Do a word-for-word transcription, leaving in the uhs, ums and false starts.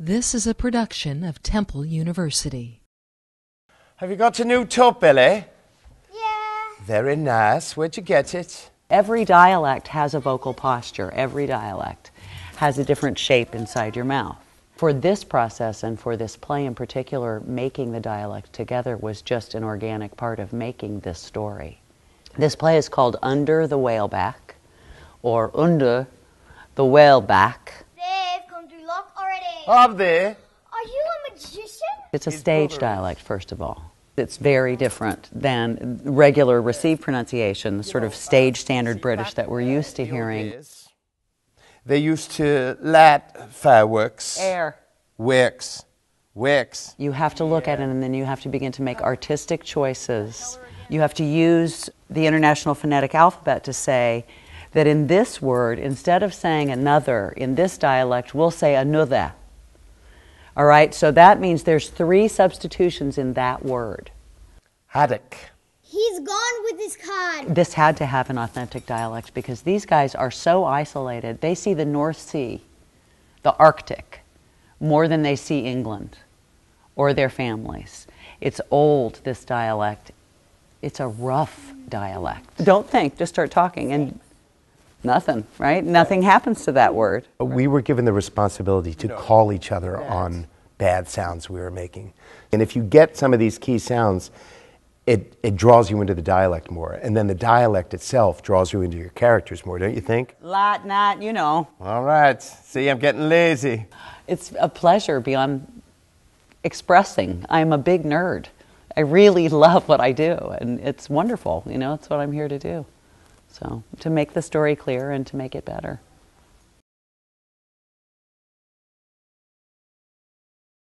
This is a production of Temple University. Have you got a new top, Billy? Yeah. Very nice. Where'd you get it? Every dialect has a vocal posture. Every dialect has a different shape inside your mouth. For this process and for this play in particular, making the dialect together was just an organic part of making this story. This play is called Under the Whaleback, or Under the Whaleback. They've come through lock already. Are they? Are you a magician? It's a stage dialect, first of all. It's very different than regular received pronunciation, the sort of stage standard British that we're used to hearing. They used to light fireworks. Air. Wicks. Wicks. You have to look yeah. at it, and then you have to begin to make artistic choices. You have to use the International Phonetic Alphabet to say that in this word, instead of saying another, in this dialect, we'll say another. All right, so that means there's three substitutions in that word. Haddock. He's gone with his cod. This had to have an authentic dialect because these guys are so isolated. They see the North Sea, the Arctic, more than they see England or their families. It's old, this dialect. It's a rough dialect. Don't think, just start talking and nothing, right? Nothing happens to that word. We were given the responsibility to no. call each other bad. on bad sounds we were making. And if you get some of these key sounds, it, it draws you into the dialect more. And then the dialect itself draws you into your characters more, don't you think? Lot, not, you know. All right. See, I'm getting lazy. It's a pleasure beyond expressing. I'm a big nerd. I really love what I do, and it's wonderful. You know, it's what I'm here to do. So, to make the story clear and to make it better.